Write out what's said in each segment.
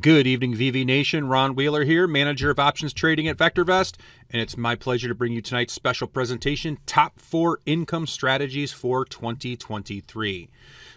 Good evening, VV Nation. Ron Wheeler here, manager of options trading at VectorVest, and it's my pleasure to bring you tonight's special presentation, Top 4 Income Strategies for 2023.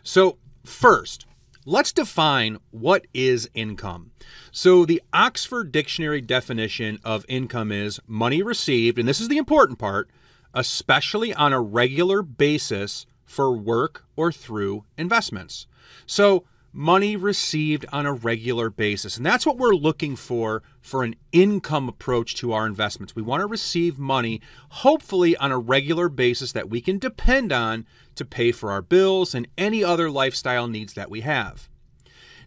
So first, let's define what is income. So the Oxford Dictionary definition of income is money received, and this is the important part, especially on a regular basis for work or through investments. So money received on a regular basis. And that's what we're looking for an income approach to our investments. We want to receive money, hopefully on a regular basis that we can depend on to pay for our bills and any other lifestyle needs that we have.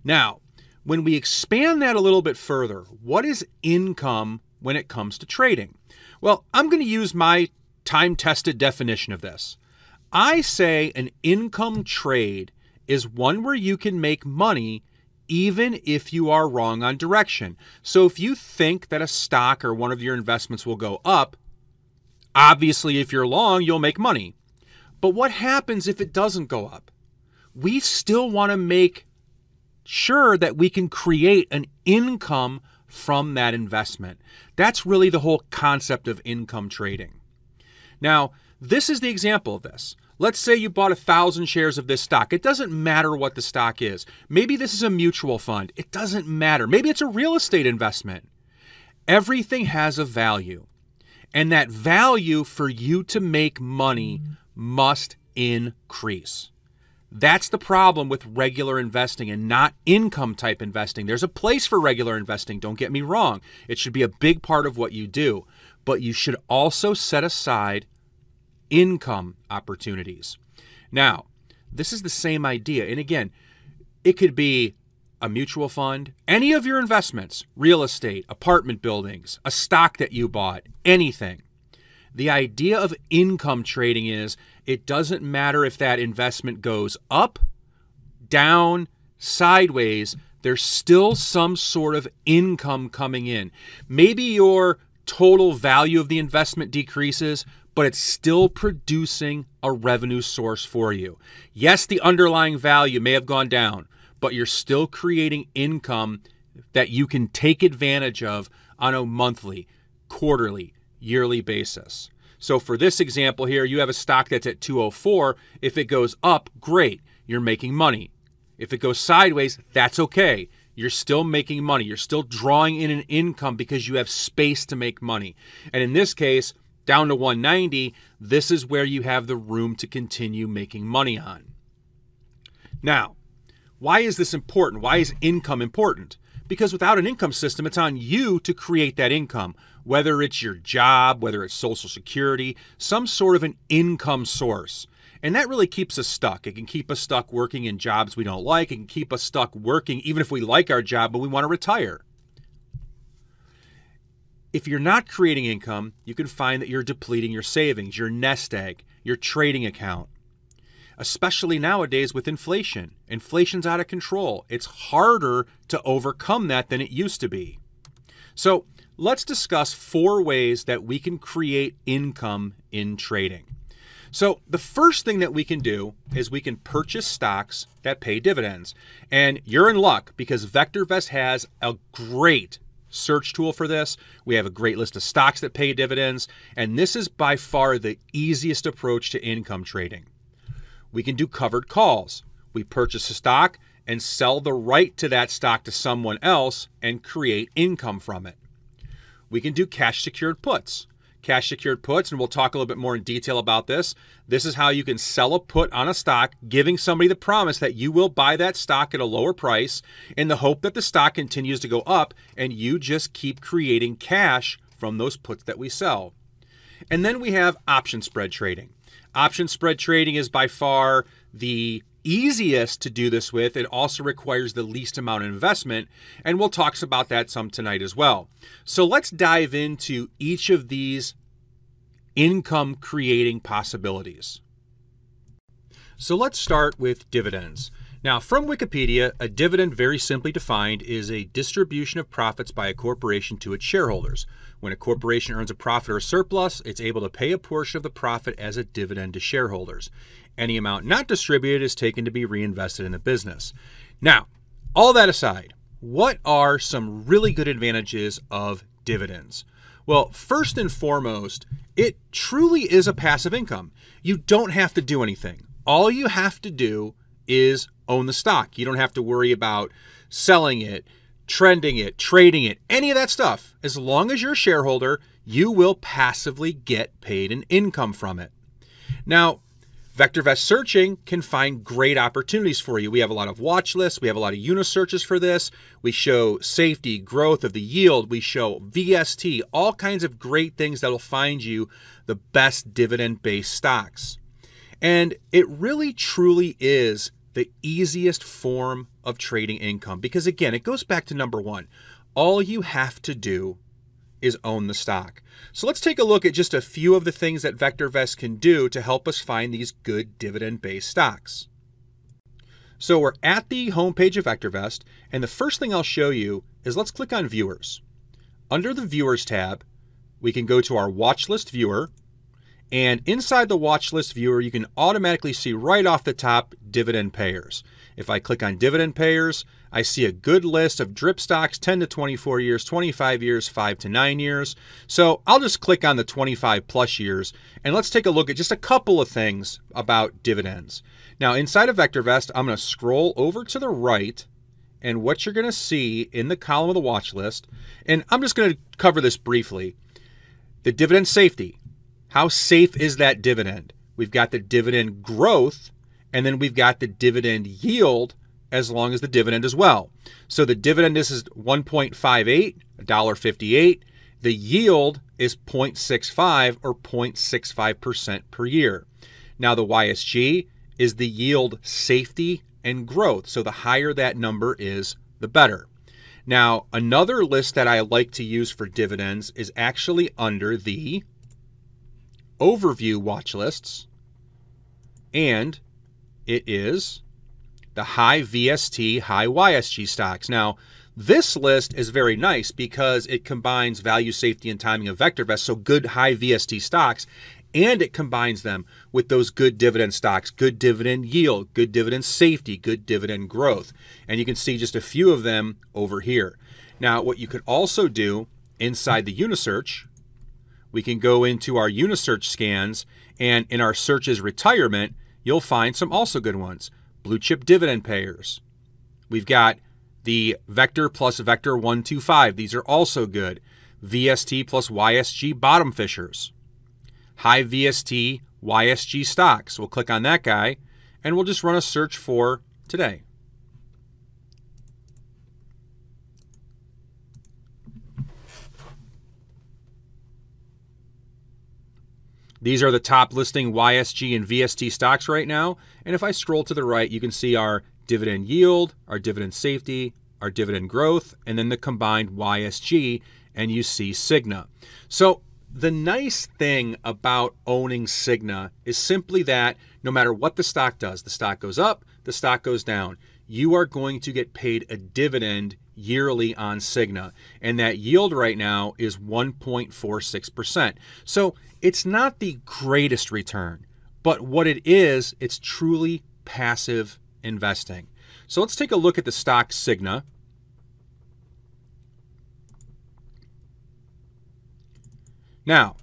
Now, when we expand that a little bit further, what is income when it comes to trading? Well, I'm going to use my time-tested definition of this. I say an income trade is one where you can make money even if you are wrong on direction. So if you think that a stock or one of your investments will go up, obviously if you're long, you'll make money. But what happens if it doesn't go up? We still want to make sure that we can create an income from that investment. That's really the whole concept of income trading. Now, this is the example of this. Let's say you bought 1,000 shares of this stock. It doesn't matter what the stock is. Maybe this is a mutual fund. It doesn't matter. Maybe it's a real estate investment. Everything has a value. And that value for you to make money must increase. That's the problem with regular investing and not income type investing. There's a place for regular investing. Don't get me wrong. It should be a big part of what you do. But you should also set aside income opportunities. Now, this is the same idea. And again, it could be a mutual fund, any of your investments, real estate, apartment buildings, a stock that you bought, anything. The idea of income trading is it doesn't matter if that investment goes up, down, sideways, there's still some sort of income coming in. Maybe your total value of the investment decreases, but it's still producing a revenue source for you. Yes, the underlying value may have gone down, but you're still creating income that you can take advantage of on a monthly, quarterly, yearly basis. So for this example here, you have a stock that's at 204. If it goes up, great, you're making money. If it goes sideways, that's okay. You're still making money. You're still drawing in an income because you have space to make money. And in this case, down to 190, this is where you have the room to continue making money on. Now, why is this important? Why is income important? Because without an income system, it's on you to create that income, whether it's your job, whether it's Social Security, some sort of an income source. And that really keeps us stuck. It can keep us stuck working in jobs we don't like. It can keep us stuck working even if we like our job, but we want to retire. If you're not creating income, you can find that you're depleting your savings, your nest egg, your trading account, especially nowadays with inflation. Inflation's out of control. It's harder to overcome that than it used to be. So let's discuss 4 ways that we can create income in trading. So the first thing that we can do is we can purchase stocks that pay dividends. And you're in luck because VectorVest has a great search tool for this. We have a great list of stocks that pay dividends, and this is by far the easiest approach to income trading. We can do covered calls. We purchase a stock and sell the right to that stock to someone else and create income from it. We can do cash secured puts. Cash secured puts, and we'll talk a little bit more in detail about this. This is how you can sell a put on a stock, giving somebody the promise that you will buy that stock at a lower price in the hope that the stock continues to go up and you just keep creating cash from those puts that we sell. And then we have option spread trading. Option spread trading is by far the easiest to do this with. It also requires the least amount of investment, and we'll talk about that some tonight as well. So let's dive into each of these income creating possibilities. So let's start with dividends. Now, from Wikipedia, a dividend, very simply defined, is a distribution of profits by a corporation to its shareholders. When a corporation earns a profit or surplus, it's able to pay a portion of the profit as a dividend to shareholders. Any amount not distributed is taken to be reinvested in the business. Now, all that aside, What are some really good advantages of dividends? Well, first and foremost, it truly is a passive income. You don't have to do anything. All you have to do is own the stock. You don't have to worry about selling it, trending it, trading it, any of that stuff. As long as you're a shareholder, you will passively get paid an income from it. Now, VectorVest searching can find great opportunities for you. We have a lot of watch lists. We have a lot of unisearches for this. We show safety, growth of the yield. We show VST, all kinds of great things that will find you the best dividend-based stocks. And it really, truly is the easiest form of trading income because, again, it goes back to number one. All you have to do is own the stock. So let's take a look at just a few of the things that VectorVest can do to help us find these good dividend-based stocks. So we're at the homepage of VectorVest, and the first thing I'll show you is let's click on Viewers. Under the Viewers tab, we can go to our Watch List Viewer, and inside the Watch List Viewer, you can automatically see right off the top dividend payers. If I click on dividend payers, I see a good list of drip stocks, 10 to 24 years, 25 years, 5 to 9 years. So I'll just click on the 25 plus years, and let's take a look at just a couple of things about dividends. Now, inside of VectorVest, I'm going to scroll over to the right, and what you're going to see in the column of the watch list, and I'm just going to cover this briefly, the dividend safety. How safe is that dividend? We've got the dividend growth, and then we've got the dividend yield as long as the dividend as well. So the dividend, this is 1.58, $1.58. The yield is 0.65 or 0.65% per year. Now the YSG is the yield safety and growth. So the higher that number is, the better. Now another list that I like to use for dividends is actually under the overview watch lists, and it is the high VST, high YSG stocks. Now, this list is very nice because it combines value, safety, and timing of VectorVest, so good high VST stocks, and it combines them with those good dividend stocks, good dividend yield, good dividend safety, good dividend growth. And you can see just a few of them over here. Now, what you can also do inside the Unisearch, we can go into our Unisearch scans, and in our searches retirement, you'll find some also good ones. Blue chip dividend payers. We've got the Vector plus Vector 125. These are also good. VST plus YSG bottom fishers. High VST YSG stocks. We'll click on that guy and we'll just run a search for today. These are the top listing YSG and VST stocks right now. And if I scroll to the right, you can see our dividend yield, our dividend safety, our dividend growth, and then the combined YSG, and you see Cigna. So the nice thing about owning Cigna is simply that no matter what the stock does, the stock goes up, the stock goes down, you are going to get paid a dividend yearly on Cigna. And that yield right now is 1.46%. So it's not the greatest return, but what it is, it's truly passive investing. So let's take a look at the stock Cigna. Now,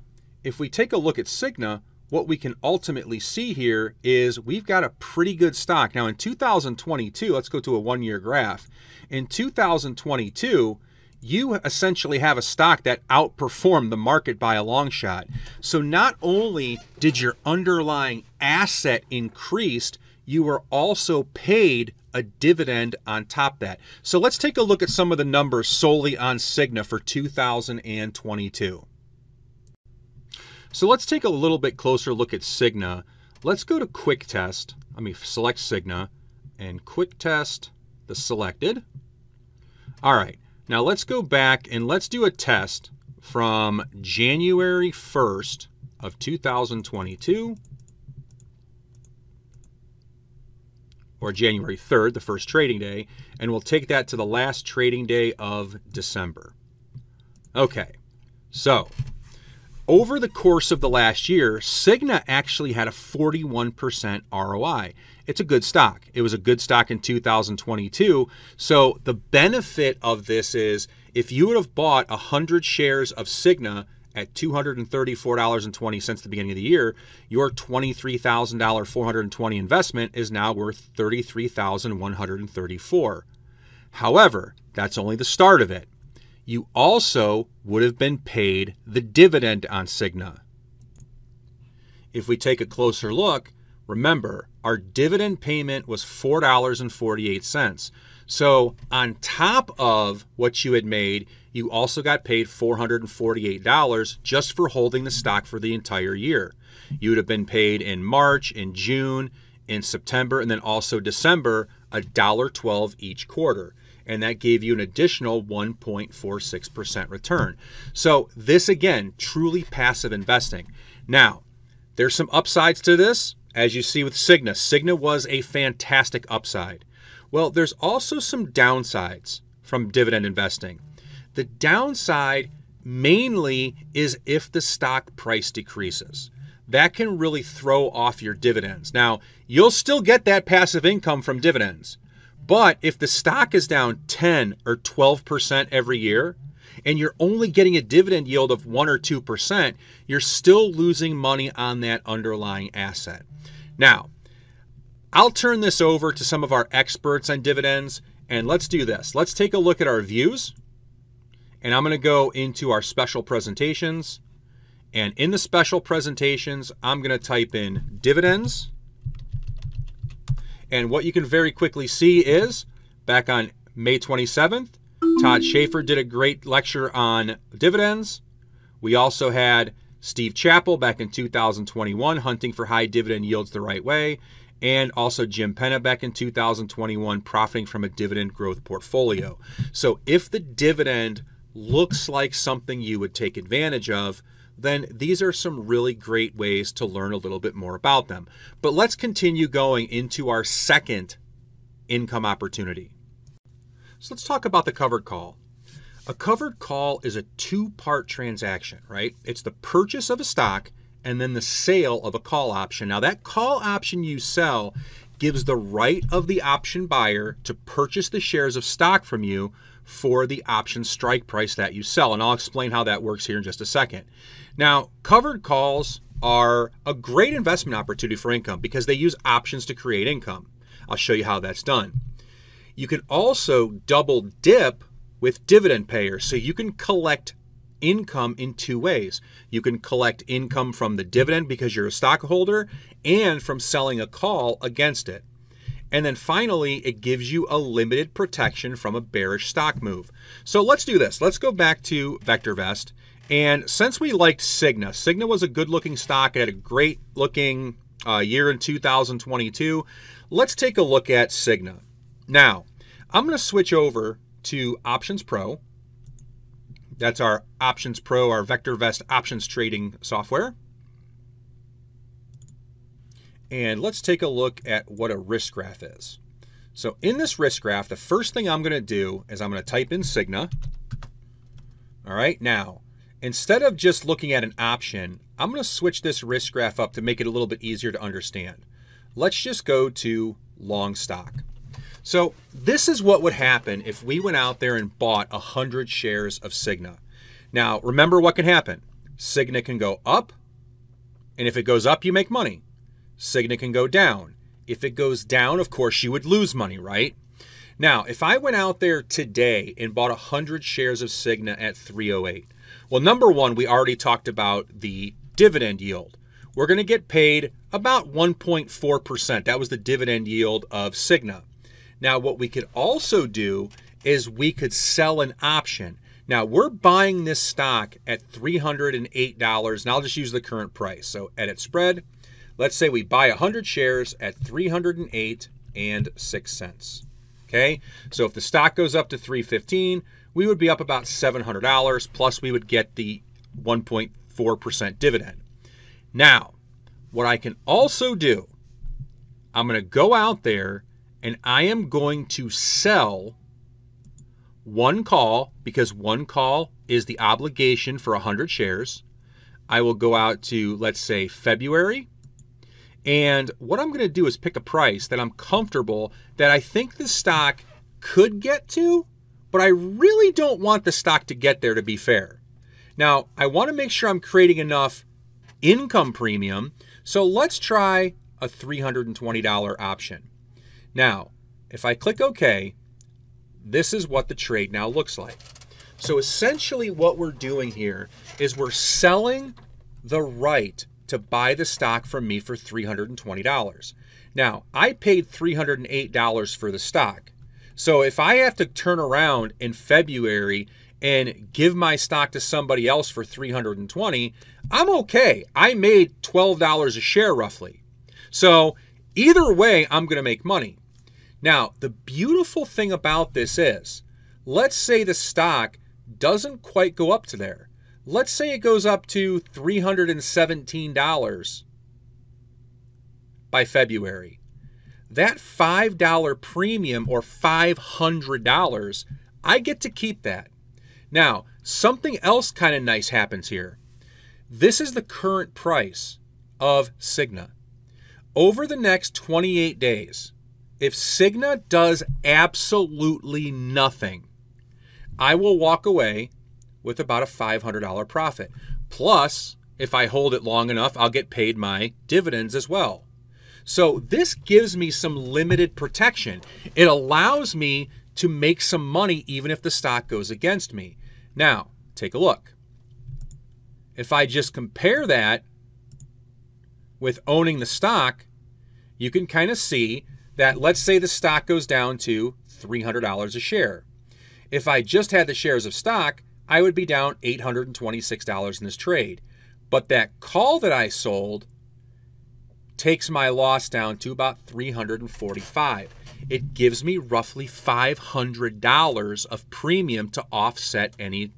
if we take a look at Cigna, what we can ultimately see here is we've got a pretty good stock. Now in 2022, let's go to a one-year graph. In 2022, you essentially have a stock that outperformed the market by a long shot. So not only did your underlying asset increase, you were also paid a dividend on top of that. So let's take a look at some of the numbers solely on Cigna for 2022. So let's take a little bit closer look at Cigna. Let's go to Quick Test. Let me select Cigna and Quick Test the selected. All right, now let's go back and let's do a test from January 1st of 2022 or January 3rd, the first trading day, and we'll take that to the last trading day of December. Okay, so over the course of the last year, Cigna actually had a 41% ROI. it's a good stock. It was a good stock in 2022. So the benefit of this is if you would have bought 100 shares of Cigna at $234.20 at the beginning of the year, your $23,420 investment is now worth $33,134. However, that's only the start of it. You also would have been paid the dividend on Cigna. If we take a closer look, remember, our dividend payment was $4.48. So on top of what you had made, you also got paid $448 just for holding the stock for the entire year. You would have been paid in March, in June, in September, and then also December, $1.12 each quarter. And that gave you an additional 1.46% return. So this, again, truly passive investing. Now, there's some upsides to this, as you see with Cigna. Cigna was a fantastic upside. Well, there's also some downsides from dividend investing. The downside mainly is if the stock price decreases. That can really throw off your dividends. Now, you'll still get that passive income from dividends, but if the stock is down 10 or 12% every year, and you're only getting a dividend yield of 1 or 2%, you're still losing money on that underlying asset. Now, I'll turn this over to some of our experts on dividends, and let's do this. Let's take a look at our views, and I'm going to go into our special presentations. And in the special presentations, I'm going to type in dividends. And what you can very quickly see is, back on May 27th, Todd Schaefer did a great lecture on dividends. We also had Steve Chappell back in 2021, hunting for high dividend yields the right way. And also Jim Penna back in 2021, profiting from a dividend growth portfolio. So if the dividend looks like something you would take advantage of, then these are some really great ways to learn a little bit more about them. But let's continue going into our second income opportunity. So let's talk about the covered call. A covered call is a two-part transaction, right? It's the purchase of a stock and then the sale of a call option. Now, that call option you sell gives the right of the option buyer to purchase the shares of stock from you for the option strike price that you sell. And I'll explain how that works here in just a second. Now, covered calls are a great investment opportunity for income because they use options to create income. I'll show you how that's done. You can also double dip with dividend payers. So you can collect income in two ways. You can collect income from the dividend because you're a stockholder and from selling a call against it. And then finally, it gives you a limited protection from a bearish stock move. So let's do this. Let's go back to VectorVest. And since we liked Cigna, Cigna was a good looking stock. It had a great looking year in 2022. Let's take a look at Cigna. Now, I'm going to switch over to Options Pro. That's our Options Pro, our VectorVest options trading software. And let's take a look at what a risk graph is. So in this risk graph, the first thing I'm going to do is I'm going to type in Cigna. All right, now, instead of just looking at an option, I'm going to switch this risk graph up to make it a little bit easier to understand. Let's just go to long stock. So this is what would happen if we went out there and bought 100 shares of Cigna. Now, remember what can happen. Cigna can go up, and if it goes up, you make money. Cigna can go down. If it goes down, of course, you would lose money, right? Now, if I went out there today and bought 100 shares of Cigna at 308, well, number one, we already talked about the dividend yield. We're going to get paid about 1.4%. That was the dividend yield of Cigna. Now, what we could also do is we could sell an option. Now, we're buying this stock at $308, and I'll just use the current price. So, edit spread. Let's say we buy 100 shares at $308.06. Okay? So, if the stock goes up to $315, we would be up about $700, plus we would get the 1.4% dividend. Now, what I can also do, I'm going to go out there and I am going to sell one call because one call is the obligation for 100 shares. I will go out to, let's say, February, And what I'm going to do is pick a price that I'm comfortable, that I think the stock could get to, but I really don't want the stock to get there, to be fair. Now, I want to make sure I'm creating enough income premium. So let's try a $320 option. Now, if I click OK, this is what the trade now looks like. So essentially what we're doing here is we're selling the right to buy the stock from me for $320. Now, I paid $308 for the stock. So if I have to turn around in February and give my stock to somebody else for $320, I'm okay. I made $12 a share roughly. So either way, I'm going to make money. Now, the beautiful thing about this is, let's say the stock doesn't quite go up to there. Let's say it goes up to $317 by February. That $5 premium, or $500, I get to keep that. Now, something else kind of nice happens here. This is the current price of Cigna. Over the next 28 days, if Cigna does absolutely nothing, I will walk away with about a $500 profit. Plus, if I hold it long enough, I'll get paid my dividends as well. So this gives me some limited protection. It allows me to make some money even if the stock goes against me. Now, take a look. If I just compare that with owning the stock, you can kind of see that, let's say the stock goes down to $300 a share. If I just had the shares of stock, I would be down $826 in this trade. But that call that I sold takes my loss down to about $345. It gives me roughly $500 of premium to offset any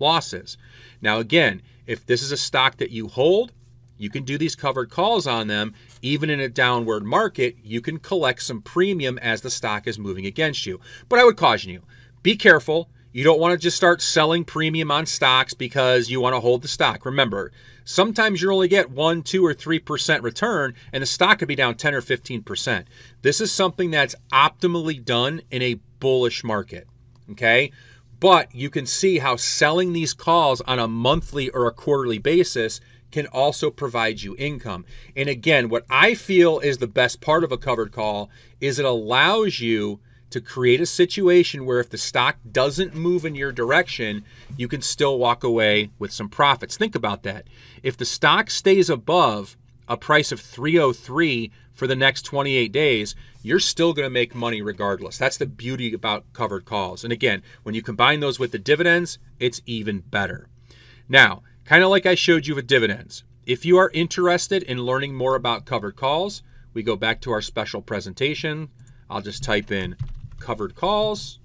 losses. Now again, if this is a stock that you hold, you can do these covered calls on them. Even in a downward market, you can collect some premium as the stock is moving against you. But I would caution you, be careful. You don't want to just start selling premium on stocks because you want to hold the stock. Remember, sometimes you only get 1, 2, or 3% return, and the stock could be down 10 or 15%. This is something that's optimally done in a bullish market, okay? But you can see how selling these calls on a monthly or a quarterly basis can also provide you income. And again, what I feel is the best part of a covered call is it allows you to create a situation where if the stock doesn't move in your direction, you can still walk away with some profits. Think about that. If the stock stays above a price of 303 for the next 28 days, you're still going to make money regardless. That's the beauty about covered calls. And again, when you combine those with the dividends, it's even better. Now, kind of like I showed you with dividends, if you are interested in learning more about covered calls, we go back to our special presentation. I'll just type in covered calls.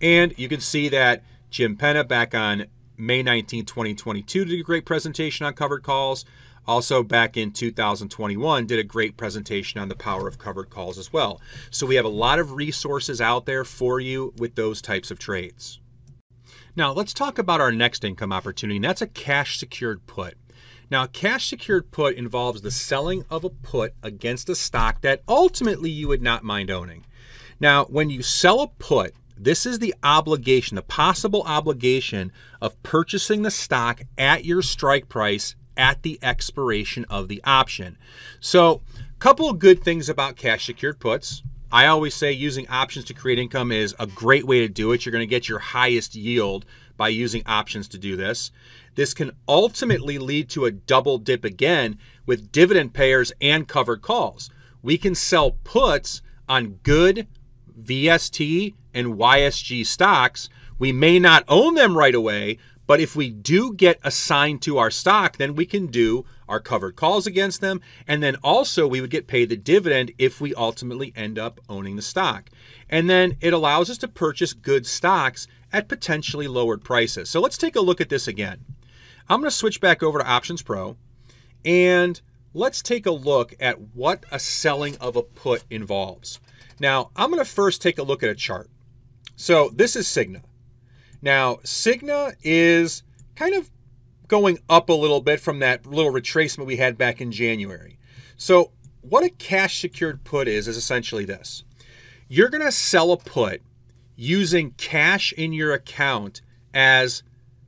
And you can see that Jim Penna, back on May 19, 2022, did a great presentation on covered calls. Also back in 2021, did a great presentation on the power of covered calls as well. So we have a lot of resources out there for you with those types of trades. Now let's talk about our next income opportunity, and that's a cash secured put. Now, a cash secured put involves the selling of a put against a stock that ultimately you would not mind owning. Now, when you sell a put, this is the obligation, the possible obligation of purchasing the stock at your strike price at the expiration of the option. So, a couple of good things about cash secured puts. I always say using options to create income is a great way to do it. You're going to get your highest yield by using options to do this. This can ultimately lead to a double dip again with dividend payers and covered calls. We can sell puts on good VST and YSG stocks. We may not own them right away, but if we do get assigned to our stock, then we can do our covered calls against them. And then also we would get paid the dividend if we ultimately end up owning the stock. And then it allows us to purchase good stocks at potentially lowered prices. So let's take a look at this again. I'm going to switch back over to Options Pro, and let's take a look at what a selling of a put involves. Now, I'm going to first take a look at a chart. So this is Cigna. Now, Cigna is kind of going up a little bit from that little retracement we had back in January. So what a cash secured put is essentially this. You're going to sell a put using cash in your account as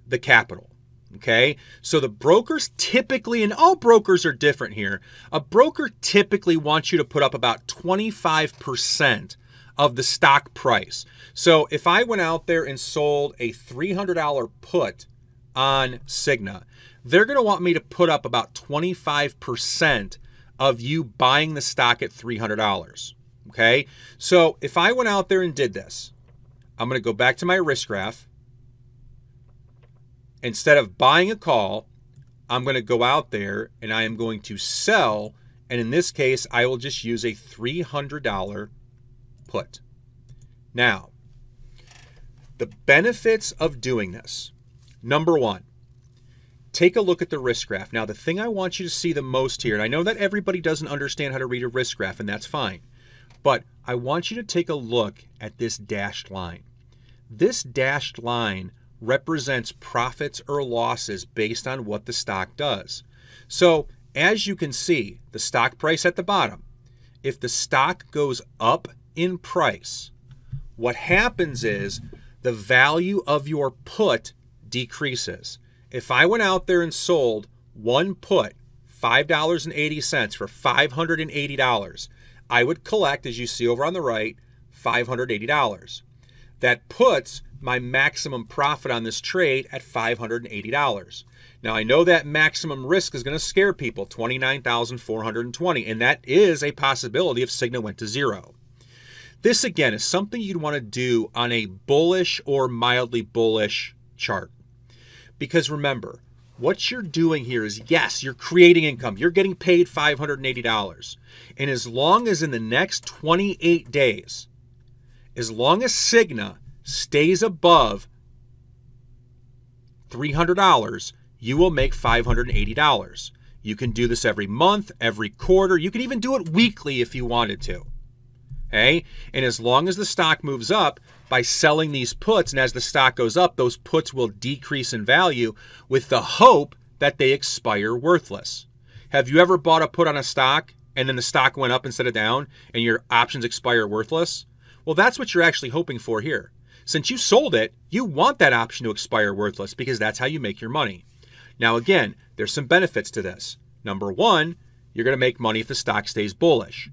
the capital, okay? So the brokers typically, and all brokers are different here, a broker typically wants you to put up about 25% of the stock price. So if I went out there and sold a $300 put on Cigna, they're going to want me to put up about 25% of you buying the stock at $300. Okay, so if I went out there and did this, I'm going to go back to my risk graph. Instead of buying a call, I'm going to go out there and I am going to sell. And in this case, I will just use a $300 put. Now, the benefits of doing this. Number one, take a look at the risk graph. Now, the thing I want you to see the most here, and I know that everybody doesn't understand how to read a risk graph, and that's fine. But I want you to take a look at this dashed line. This dashed line represents profits or losses based on what the stock does. So as you can see, the stock price at the bottom, if the stock goes up in price, what happens is the value of your put decreases. If I went out there and sold one put, $5.80 for $580, I would collect, as you see over on the right, $580. That puts my maximum profit on this trade at $580. Now, I know that maximum risk is going to scare people, $29,420, and that is a possibility if Cigna went to zero. This, again, is something you'd want to do on a bullish or mildly bullish chart. Because remember, what you're doing here is, yes, you're creating income. You're getting paid $580. And as long as in the next 28 days, as long as Cigna stays above $300, you will make $580. You can do this every month, every quarter. You can even do it weekly if you wanted to. Okay? And as long as the stock moves up, by selling these puts, and as the stock goes up, those puts will decrease in value with the hope that they expire worthless. Have you ever bought a put on a stock and then the stock went up instead of down and your options expire worthless? Well, that's what you're actually hoping for here. Since you sold it, you want that option to expire worthless because that's how you make your money. Now, again, there's some benefits to this. Number one, you're going to make money if the stock stays bullish.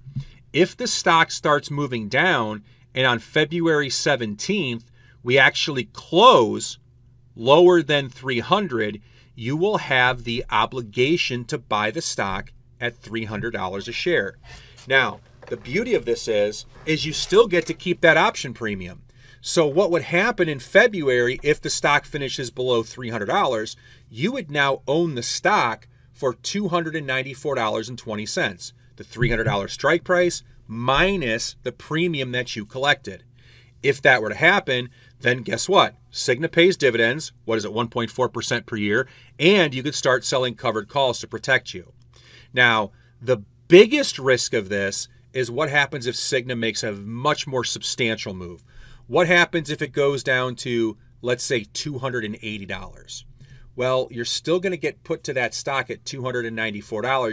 If the stock starts moving down, and on February 17th, we actually close lower than 300, you will have the obligation to buy the stock at $300 a share. Now, the beauty of this is you still get to keep that option premium. So what would happen in February if the stock finishes below $300, you would now own the stock for $294.20, the $300 strike price, minus the premium that you collected. If that were to happen, then guess what? Cigna pays dividends, what is it, 1.4% per year, and you could start selling covered calls to protect you. Now, the biggest risk of this is what happens if Cigna makes a much more substantial move. What happens if it goes down to, let's say, $280? Well, you're still going to get put to that stock at $294.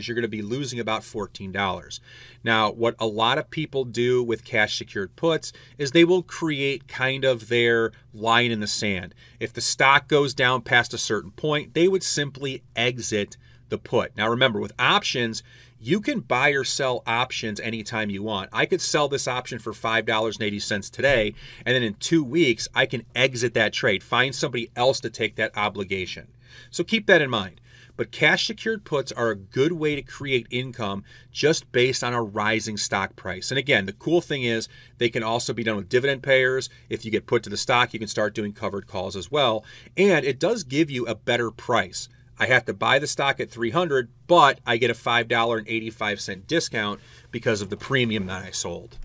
You're going to be losing about $14. Now, what a lot of people do with cash secured puts is they will create kind of their line in the sand. If the stock goes down past a certain point, they would simply exit the put. Now, remember, with options, you can buy or sell options anytime you want. I could sell this option for $5.80 today, and then in 2 weeks, I can exit that trade, find somebody else to take that obligation. So keep that in mind. But cash secured puts are a good way to create income just based on a rising stock price. And again, the cool thing is they can also be done with dividend payers. If you get put to the stock, you can start doing covered calls as well. And it does give you a better price. I have to buy the stock at $300, but I get a $5.85 discount because of the premium that I sold.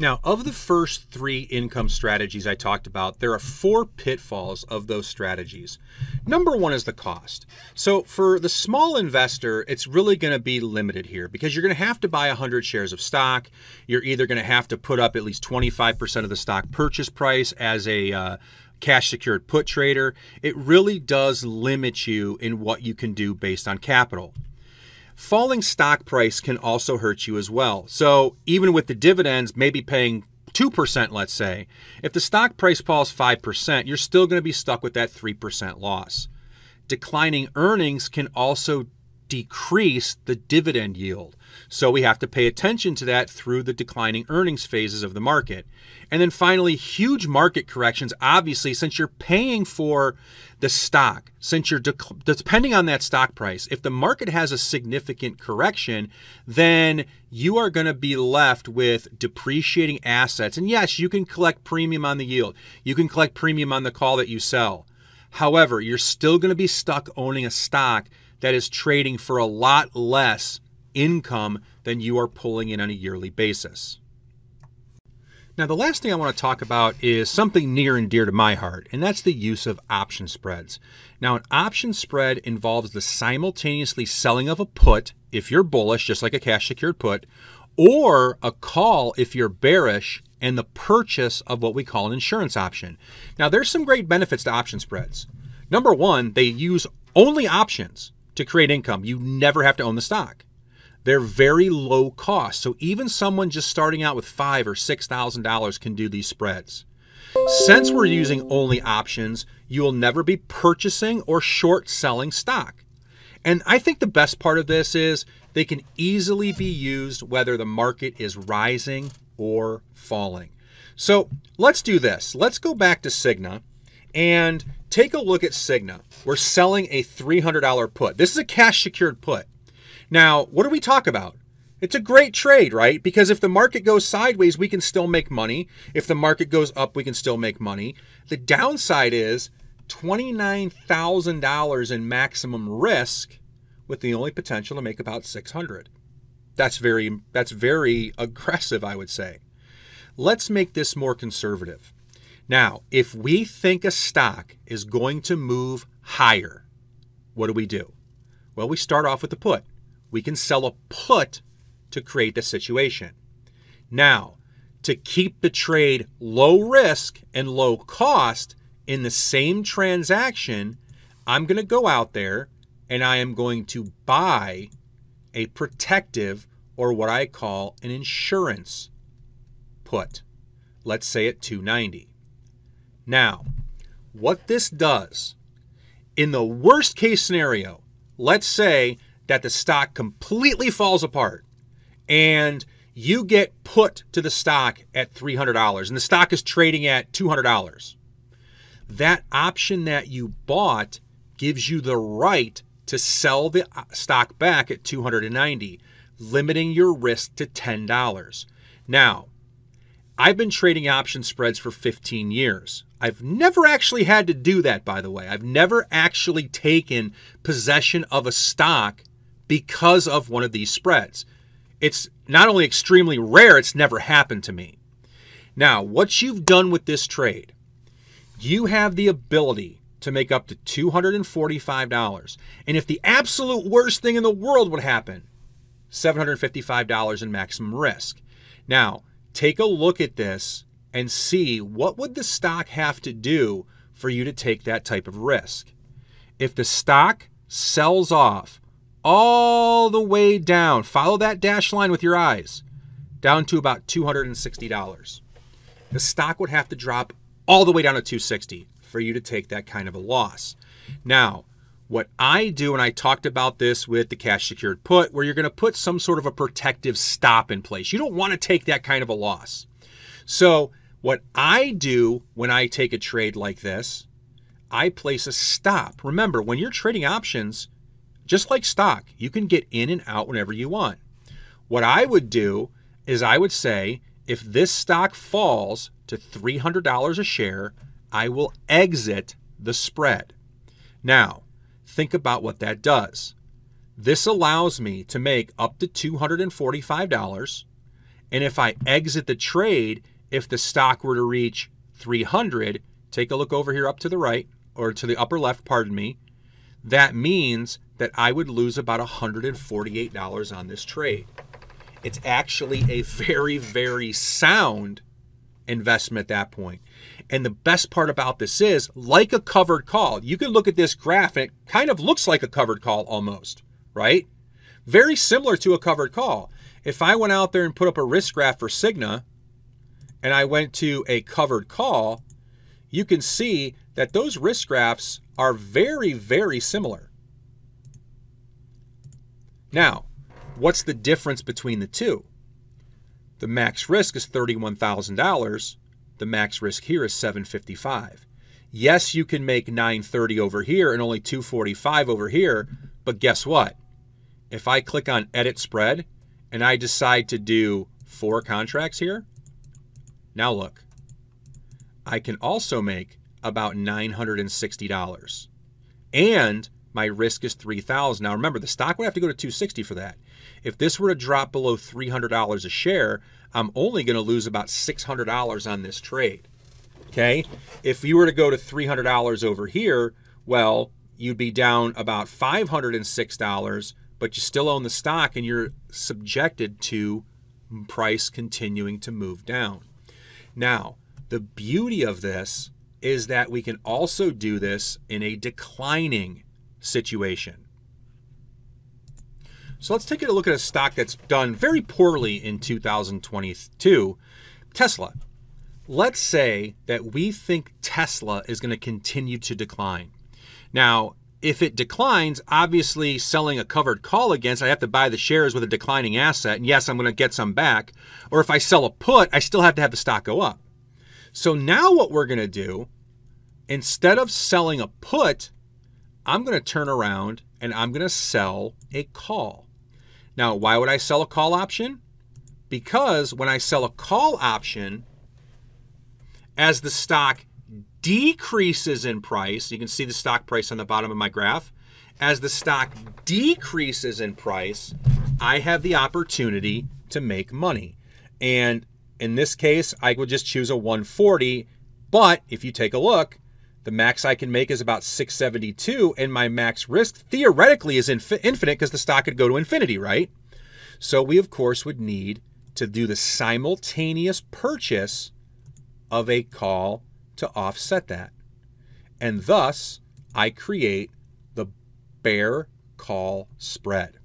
Now, of the first three income strategies I talked about, there are four pitfalls of those strategies. Number one is the cost. So for the small investor, it's really going to be limited here because you're going to have to buy 100 shares of stock. You're either going to have to put up at least 25% of the stock purchase price as a cash secured put trader. It really does limit you in what you can do based on capital. Falling stock price can also hurt you as well. So even with the dividends, maybe paying 2%, let's say, if the stock price falls 5%, you're still going to be stuck with that 3% loss. Declining earnings can also decrease the dividend yield. So we have to pay attention to that through the declining earnings phases of the market. And then finally, huge market corrections, obviously, since you're paying for the stock, since you're depending on that stock price. If the market has a significant correction, then you are going to be left with depreciating assets. And yes, you can collect premium on the yield. You can collect premium on the call that you sell. However, you're still going to be stuck owning a stock that is trading for a lot less income than you are pulling in on a yearly basis. Now, the last thing I want to talk about is something near and dear to my heart, and that's the use of option spreads. Now, an option spread involves the simultaneously selling of a put if you're bullish, just like a cash secured put, or a call if you're bearish, and the purchase of what we call an insurance option. Now, there's some great benefits to option spreads. Number one, they use only options to create income. You never have to own the stock. They're very low cost. So even someone just starting out with $5,000 or $6,000 can do these spreads. Since we're using only options, you will never be purchasing or short selling stock. And I think the best part of this is they can easily be used whether the market is rising or falling. So let's do this. Let's go back to Cigna and take a look at Cigna. We're selling a $300 put. This is a cash secured put. Now, what do we talk about? It's a great trade, right? Because if the market goes sideways, we can still make money. If the market goes up, we can still make money. The downside is $29,000 in maximum risk with the only potential to make about $600. That's very aggressive, I would say. Let's make this more conservative. Now, if we think a stock is going to move higher, what do? Well, we start off with the put. We can sell a put to create the situation. Now, to keep the trade low risk and low cost in the same transaction, I'm going to go out there and I am going to buy a protective, or what I call an insurance put. Let's say at $290. Now, what this does, in the worst case scenario, let's say that the stock completely falls apart and you get put to the stock at $300 and the stock is trading at $200. That option that you bought gives you the right to sell the stock back at $290, limiting your risk to $10. Now, I've been trading option spreads for 15 years. I've never actually had to do that, by the way. I've never actually taken possession of a stock because of one of these spreads. It's not only extremely rare, it's never happened to me. Now, what you've done with this trade, you have the ability to make up to $245. And if the absolute worst thing in the world would happen, $755 in maximum risk. Now, take a look at this and see what would the stock have to do for you to take that type of risk. If the stock sells off all the way down, follow that dashed line with your eyes, down to about $260. The stock would have to drop all the way down to $260 for you to take that kind of a loss. Now, what I do, and I talked about this with the cash secured put, where you're going to put some sort of a protective stop in place. You don't want to take that kind of a loss. So what I do when I take a trade like this, I place a stop. Remember, when you're trading options, just like stock, you can get in and out whenever you want. What I would do is I would say, if this stock falls to $300 a share, I will exit the spread. Now, think about what that does. This allows me to make up to $245. And if I exit the trade, if the stock were to reach 300, take a look over here up to the right, or to the upper left, pardon me, that means that I would lose about $148 on this trade. It's actually a very, very sound investment at that point. And the best part about this is, like a covered call, you can look at this graph and it kind of looks like a covered call almost, right? Very similar to a covered call. If I went out there and put up a risk graph for Cigna and I went to a covered call, you can see that those risk graphs are very, very similar. Now, what's the difference between the two? The max risk is $31,000. The max risk here is $755. Yes, you can make $930 over here and only $245 over here, but guess what? If I click on Edit Spread and I decide to do 4 contracts here, now look, I can also make about $960. And my risk is $3,000. Now remember, the stock would have to go to $260 for that. If this were to drop below $300 a share, I'm only going to lose about $600 on this trade. Okay? If you were to go to $300 over here, well, you'd be down about $506, but you still own the stock and you're subjected to price continuing to move down. Now, the beauty of this is that we can also do this in a declining situation. So let's take a look at a stock that's done very poorly in 2022, Tesla. Let's say that we think Tesla is going to continue to decline. Now, if it declines, obviously selling a covered call against, I have to buy the shares with a declining asset, and yes, I'm going to get some back. Or if I sell a put, I still have to have the stock go up. So now what we're going to do, instead of selling a put, I'm going to turn around and I'm going to sell a call. Now, why would I sell a call option? Because when I sell a call option, as the stock decreases in price, you can see the stock price on the bottom of my graph. As the stock decreases in price, I have the opportunity to make money. And in this case, I would just choose a 140. But if you take a look, the max I can make is about 672, and my max risk theoretically is infinite because the stock could go to infinity, right? So we, of course, would need to do the simultaneous purchase of a call to offset that. And thus, I create the bear call spread.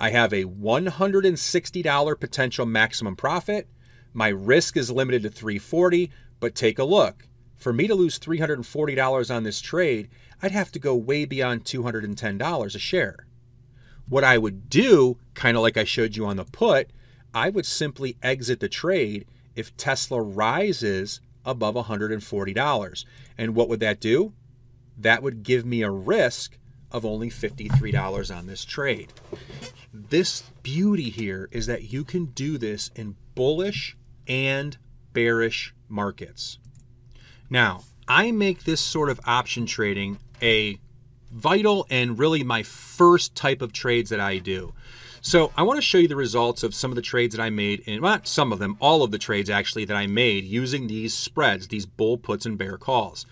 I have a $160 potential maximum profit. My risk is limited to $340, but take a look. For me to lose $340 on this trade, I'd have to go way beyond $210 a share. What I would do, kind of like I showed you on the put, I would simply exit the trade if Tesla rises above $140. And what would that do? That would give me a risk of only $53 on this trade. This beauty here is that you can do this in bullish and bearish markets. Now, I make this sort of option trading a vital and really my first type of trades that I do. So I want to show you the results of some of the trades that I made, and well, not some of them, all of the trades actually that I made using these spreads, these bull puts and bear calls.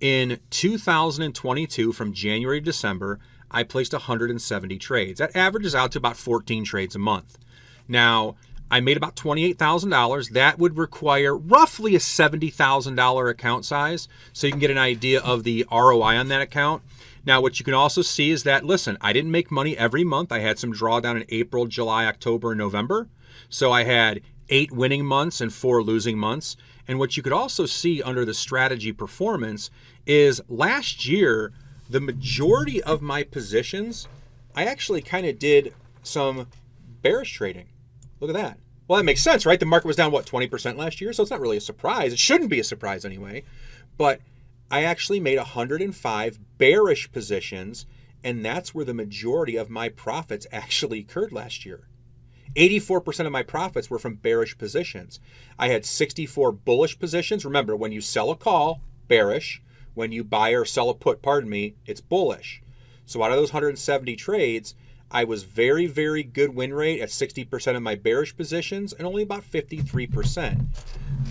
In 2022, from January to December, I placed 170 trades. That averages out to about 14 trades a month. Now, I made about $28,000. That would require roughly a $70,000 account size. So you can get an idea of the ROI on that account. Now, what you can also see is that, listen, I didn't make money every month. I had some drawdown in April, July, October, and November. So I had 8 winning months and 4 losing months. And what you could also see under the strategy performance is last year, the majority of my positions, I actually kind of did some bearish trading. Look at that. Well, that makes sense, right? The market was down, what, 20% last year? So it's not really a surprise. It shouldn't be a surprise anyway. But I actually made 105 bearish positions, and that's where the majority of my profits actually occurred last year. 84% of my profits were from bearish positions. I had 64 bullish positions. Remember, when you sell a call, bearish. When you buy or sell a put, pardon me, it's bullish. So out of those 170 trades, I was very, very good win rate at 60% of my bearish positions and only about 53%.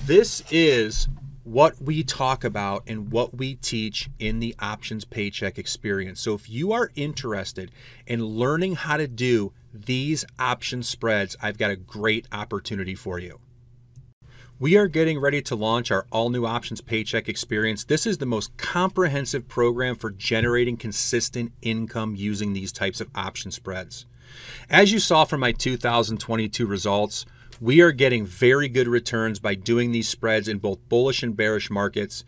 This is what we talk about and what we teach in the Options Paycheck Experience. So if you are interested in learning how to do these option spreads, I've got a great opportunity for you. We are getting ready to launch our all-new Options Paycheck Experience. This is the most comprehensive program for generating consistent income using these types of option spreads. As you saw from my 2022 results, we are getting very good returns by doing these spreads in both bullish and bearish markets.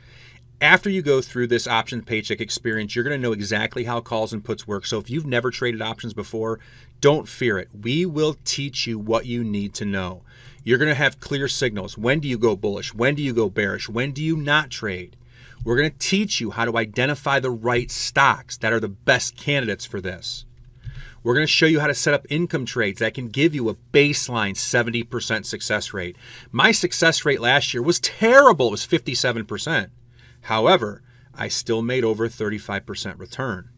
After you go through this Options Paycheck Experience, you're going to know exactly how calls and puts work. So if you've never traded options before, don't fear it. We will teach you what you need to know. You're going to have clear signals. When do you go bullish? When do you go bearish? When do you not trade? We're going to teach you how to identify the right stocks that are the best candidates for this. We're going to show you how to set up income trades that can give you a baseline 70% success rate. My success rate last year was terrible. It was 57%. However, I still made over 35% return.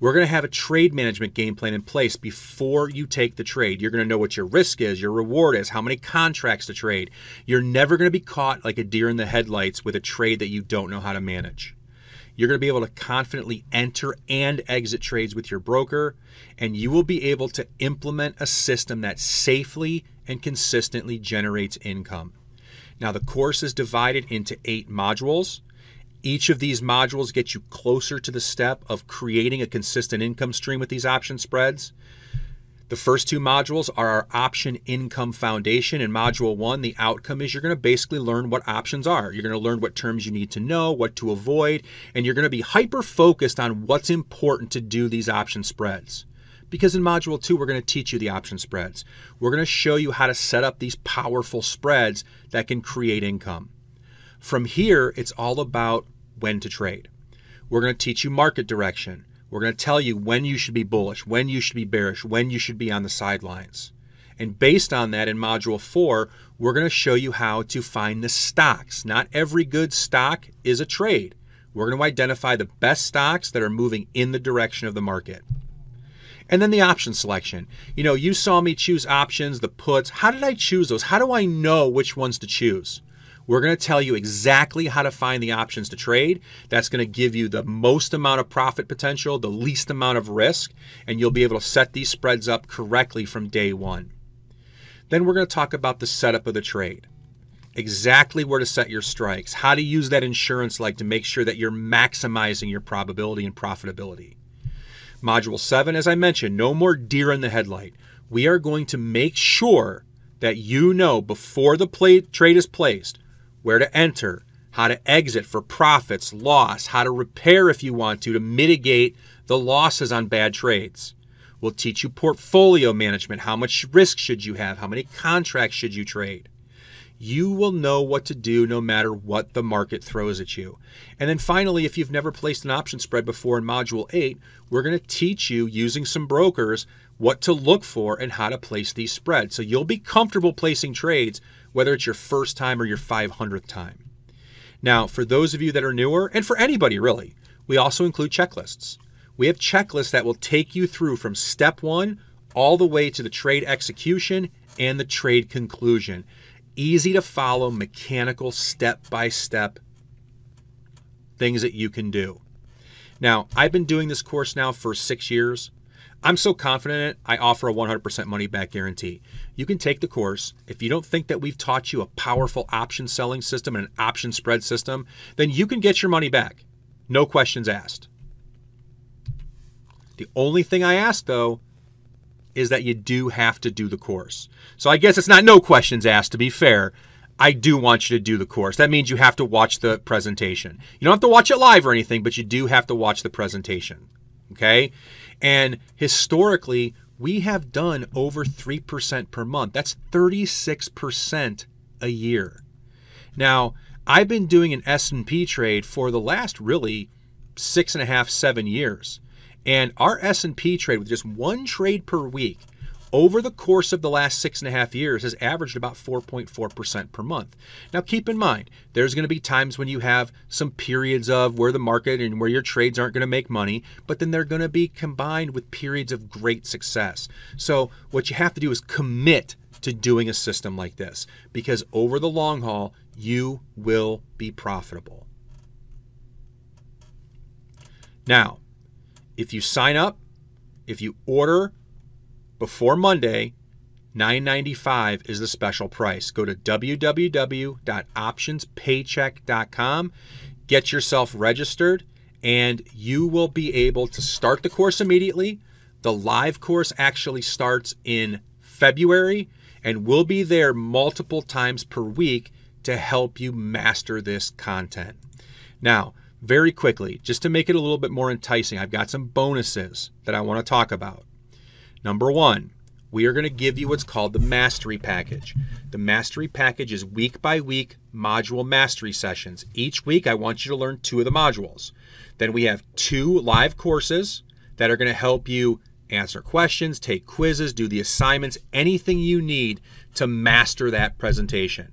We're going to have a trade management game plan in place before you take the trade. You're going to know what your risk is, your reward is, how many contracts to trade. You're never going to be caught like a deer in the headlights with a trade that you don't know how to manage. You're going to be able to confidently enter and exit trades with your broker, and you will be able to implement a system that safely and consistently generates income. Now, the course is divided into 8 modules. Each of these modules gets you closer to the step of creating a consistent income stream with these option spreads. The first 2 modules are our option income foundation. In module 1, the outcome is you're going to basically learn what options are. You're going to learn what terms you need to know, what to avoid, and you're going to be hyper-focused on what's important to do these option spreads. Because in module 2, we're going to teach you the option spreads. We're going to show you how to set up these powerful spreads that can create income. From here, it's all about when to trade. We're going to teach you market direction. We're going to tell you when you should be bullish, when you should be bearish, when you should be on the sidelines. And based on that, in module 4, we're going to show you how to find the stocks. Not every good stock is a trade. We're going to identify the best stocks that are moving in the direction of the market. And then the option selection. You know, you saw me choose options, the puts. How did I choose those? How do I know which ones to choose? We're going to tell you exactly how to find the options to trade. That's going to give you the most amount of profit potential, the least amount of risk, and you'll be able to set these spreads up correctly from day one. Then we're going to talk about the setup of the trade. Exactly where to set your strikes, how to use that insurance leg to make sure that you're maximizing your probability and profitability. Module 7, as I mentioned, no more deer in the headlight. We are going to make sure that you know before the trade is placed where to enter, how to exit for profits, loss, how to repair if you want to mitigate the losses on bad trades. We'll teach you portfolio management. How much risk should you have? How many contracts should you trade? You will know what to do no matter what the market throws at you. And then finally, if you've never placed an option spread before, in module 8, we're going to teach you, using some brokers, what to look for and how to place these spreads. So you'll be comfortable placing trades, whether it's your first time or your 500th time. Now, for those of you that are newer, and for anybody really, we also include checklists. We have checklists that will take you through from step 1 all the way to the trade execution and the trade conclusion. Easy to follow, mechanical, step-by-step things that you can do. Now, I've been doing this course now for 6 years. I'm so confident in it, I offer a 100% money-back guarantee. You can take the course. If you don't think that we've taught you a powerful option selling system and an option spread system, then you can get your money back. No questions asked. The only thing I ask, though, is that you do have to do the course. So I guess it's not no questions asked, to be fair. I do want you to do the course. That means you have to watch the presentation. You don't have to watch it live or anything, but you do have to watch the presentation, okay? And historically, we have done over 3% per month. That's 36% a year. Now, I've been doing an S&P trade for the last really 6.5 to 7 years. And our S&P trade, with just one trade per week, over the course of the last 6.5 years has averaged about 4.4% per month. Now, keep in mind, there's going to be times when you have some periods of where the market and where your trades aren't going to make money, but then they're going to be combined with periods of great success. So what you have to do is commit to doing a system like this, because over the long haul, you will be profitable. Now, if you sign up, if you order before Monday, $9.95 is the special price. Go to www.optionspaycheck.com, get yourself registered, and you will be able to start the course immediately. The live course actually starts in February, and we'll be there multiple times per week to help you master this content. Now, very quickly, just to make it a little bit more enticing, I've got some bonuses that I want to talk about. Number one, we are going to give you what's called the Mastery Package. The Mastery Package is week by week module mastery sessions. Each week, I want you to learn 2 of the modules. Then we have 2 live courses that are going to help you answer questions, take quizzes, do the assignments, anything you need to master that presentation.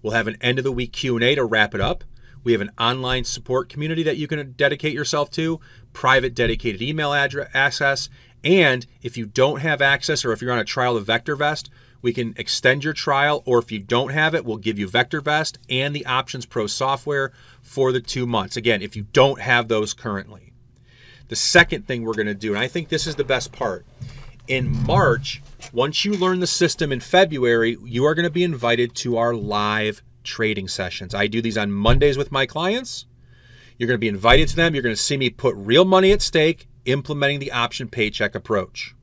We'll have an end of the week Q&A to wrap it up. We have an online support community that you can dedicate yourself to, private dedicated email address access, and if you don't have access or if you're on a trial of VectorVest, we can extend your trial, or if you don't have it, we'll give you VectorVest and the Options Pro software for the 2 months. Again, if you don't have those currently. The second thing we're gonna do, and I think this is the best part, in March, once you learn the system in February, you are gonna be invited to our live trading sessions. I do these on Mondays with my clients. You're going to be invited to them. You're going to see me put real money at stake, implementing the option paycheck approach.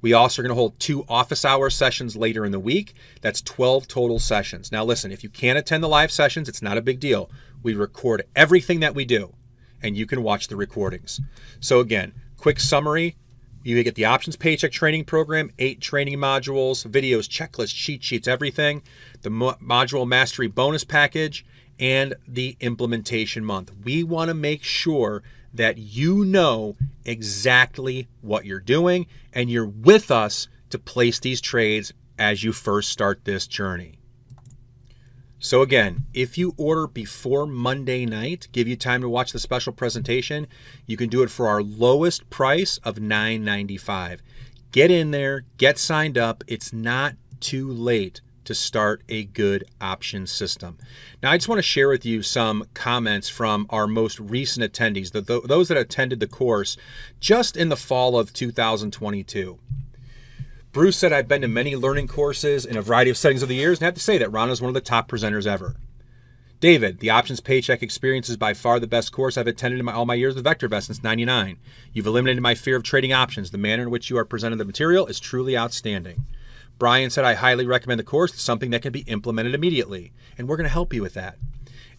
We also are going to hold 2 office hour sessions later in the week. That's 12 total sessions. Now listen, if you can't attend the live sessions, it's not a big deal. We record everything that we do and you can watch the recordings. So again, quick summary. You get the Options Paycheck Training Program, 8 training modules, videos, checklists, cheat sheets, everything, the Module Mastery Bonus Package, and the Implementation Month. We want to make sure that you know exactly what you're doing and you're with us to place these trades as you first start this journey. So again, if you order before Monday night, give you time to watch the special presentation, you can do it for our lowest price of $9.95. Get in there, get signed up. It's not too late to start a good option system. Now, I just want to share with you some comments from our most recent attendees, those that attended the course just in the fall of 2022. Bruce said, I've been to many learning courses in a variety of settings over the years, and I have to say that Ron is one of the top presenters ever. David, the Options Paycheck Experience is by far the best course I've attended in all my years with VectorVest since '99. You've eliminated my fear of trading options. The manner in which you are presenting the material is truly outstanding. Brian said, I highly recommend the course. It's something that can be implemented immediately, and we're going to help you with that.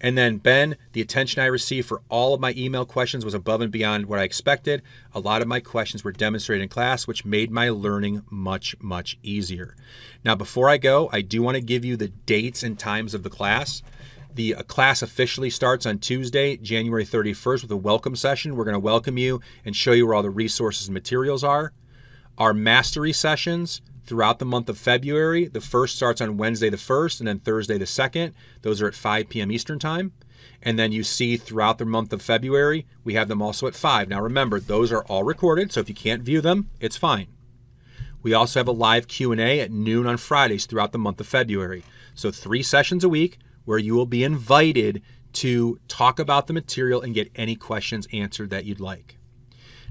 And then Ben, the attention I received for all of my email questions was above and beyond what I expected. A lot of my questions were demonstrated in class, which made my learning much, much easier. Now, before I go, I do want to give you the dates and times of the class. The class officially starts on Tuesday, January 31st with a welcome session. We're going to welcome you and show you where all the resources and materials are. Our mastery sessions throughout the month of February. The first starts on Wednesday the 1st and then Thursday the 2nd. Those are at 5 p.m. Eastern time. And then you see throughout the month of February, we have them also at 5. Now remember, those are all recorded, so if you can't view them, it's fine. We also have a live Q&A at noon on Fridays throughout the month of February. So 3 sessions a week where you will be invited to talk about the material and get any questions answered that you'd like.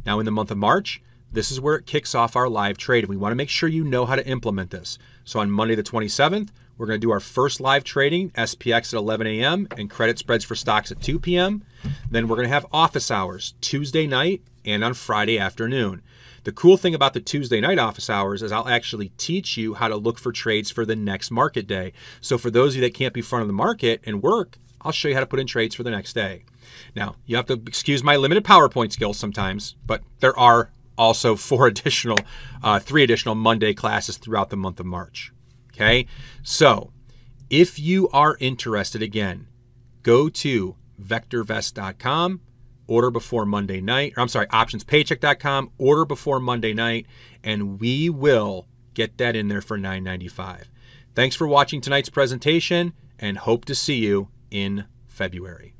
Now in the month of March, this is where it kicks off our live trade, and we want to make sure you know how to implement this. So on Monday the 27th, we're going to do our first live trading, SPX at 11 a.m. and credit spreads for stocks at 2 p.m. Then we're going to have office hours Tuesday night and on Friday afternoon. The cool thing about the Tuesday night office hours is I'll actually teach you how to look for trades for the next market day. So for those of you that can't be in front of the market and work, I'll show you how to put in trades for the next day. Now, you have to excuse my limited PowerPoint skills sometimes, but there are also 3 additional Monday classes throughout the month of March. Okay, so if you are interested, again, go to vectorvest.com, order before Monday night, or I'm sorry, optionspaycheck.com, order before Monday night, and we will get that in there for $9.95. Thanks for watching tonight's presentation and hope to see you in February.